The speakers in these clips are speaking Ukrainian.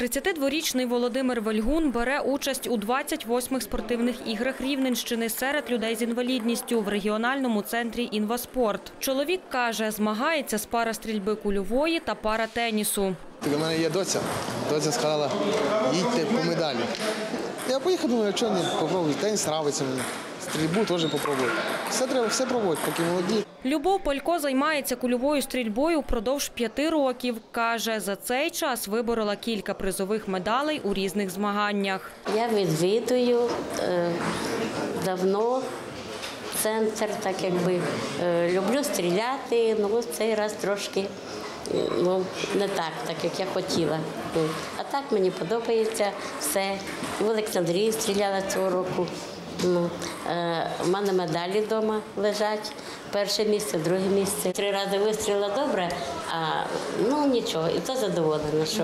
32-річний Володимир Вельгун бере участь у 28 спортивних іграх Рівненщини серед людей з інвалідністю в регіональному центрі «Інваспорт». Чоловік каже, змагається з парастрільби кульової та паратенісу. У мене є доця. Доця сказала, їдьте по медалі. Я поїхав, думаю, якщо не попробую, теніс нравиться мені. Стрільбу теж попробую. Все пробують, поки молоді. Любов Полько займається кульовою стрільбою впродовж 5 років. Каже, за цей час виборола кілька призових медалей у різних змаганнях. Я відвідую давно центр, так якби люблю стріляти, але в цей раз трошки не так, як я хотіла. А так мені подобається все. В Олександрії стріляла цього року. У мене медалі вдома лежать. Перше місце, друге місце. 3 рази вистрілила добре, а нічого. І то задоволена, що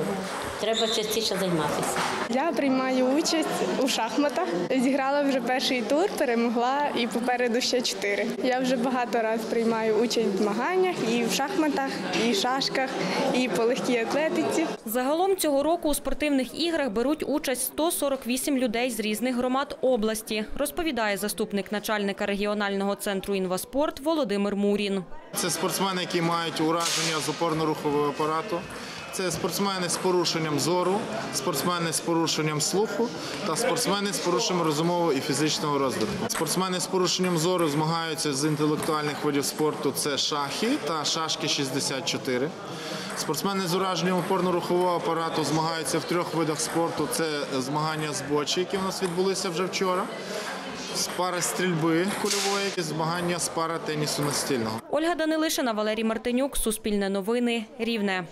треба частіше займатися. Я приймаю участь у шахматах. Зіграла вже перший тур, перемогла і попереду ще 4. Я вже багато разів приймаю участь в змаганнях і в шахматах, і в шашках, і по легкій атлетиці. Загалом цього року у спортивних іграх беруть участь 148 людей з різних громад області, розповідає заступник начальника регіонального центру «Інваспорт» Володимир Мурін. Це спортсмени, які мають ураження з опорно-рухового апарату. Це спортсмени з порушенням зору, спортсмени з порушенням слуху та спортсмени з порушенням розумового і фізичного розвитку. Спортсмени з порушенням зору змагаються з інтелектуальних видів спорту – це шахи та шашки 64. Спортсмени з ураженням опорно-рухового апарату змагаються в 3 видах спорту – це змагання з бочі, які у нас відбулися вже вчора. З парастрільби кульової і змагання з паратенісу настільного. Ольга Данилишина, Валерій Мартинюк, Суспільне новини, Рівне.